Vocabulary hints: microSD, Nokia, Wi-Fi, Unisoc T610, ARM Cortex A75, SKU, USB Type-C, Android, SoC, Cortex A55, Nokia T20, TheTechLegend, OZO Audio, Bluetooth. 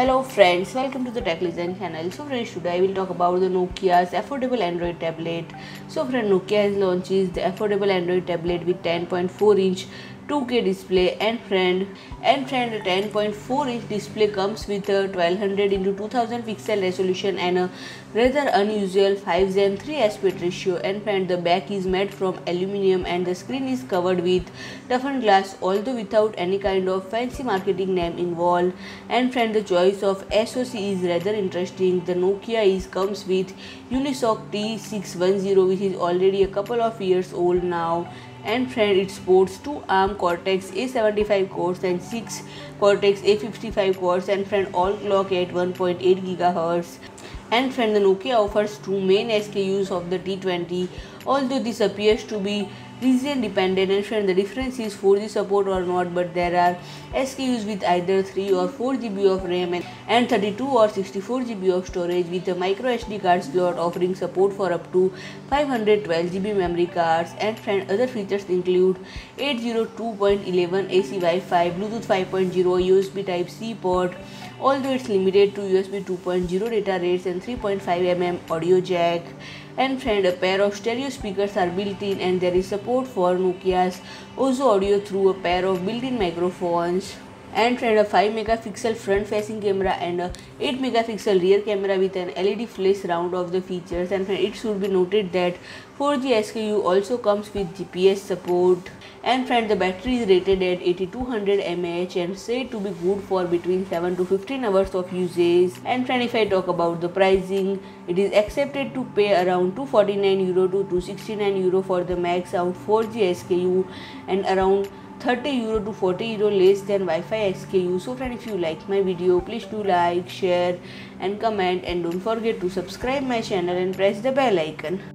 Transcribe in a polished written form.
Hello friends, welcome to the Tech Legend channel. So friends, today I will talk about the Nokia's affordable Android tablet. So friends, Nokia has launched the affordable Android tablet with 10.4-inch 2K display and friend, the 10.4-inch display comes with a 1200x2000 pixel resolution and a rather unusual 5:3 aspect ratio. And friend, the back is made from aluminium and the screen is covered with toughened glass, although without any kind of fancy marketing name involved. And friend, the choice of SoC is rather interesting. The Nokia comes with Unisoc T610, which is already a couple of years old now. And friend, it sports 2 ARM Cortex A75 cores and 6 Cortex A55 cores, and friend, all clock at 1.8 GHz. And friend, the Nokia offers 2 main SKUs of the T20, although this appears to be region dependent. And friend, the difference is 4G support or not, but there are SKUs with either 3 or 4 GB of RAM and 32 or 64 GB of storage, with a micro SD card slot offering support for up to 512 GB memory cards. And friend, other features include 802.11 AC Wi-Fi, Bluetooth 5.0, USB Type-C port, although it's limited to USB 2.0 data rates, and 3.5mm audio jack. And friend, a pair of stereo speakers are built in, and there is support for Nokia's OZO Audio through a pair of built-in microphones. And friend, a 5-megapixel front-facing camera and a 8-megapixel rear camera with an LED flash round of the features. And friend, it should be noted that 4G SKU also comes with GPS support. And friend, the battery is rated at 8200 mAh and said to be good for between 7 to 15 hours of usage. And friend, if I talk about the pricing, it is accepted to pay around €249 to €269 for the max out 4G SKU, and around €30 to €40 less than Wi-Fi SKU. So friend, if you like my video, please do like, share and comment, and don't forget to subscribe my channel and press the bell icon.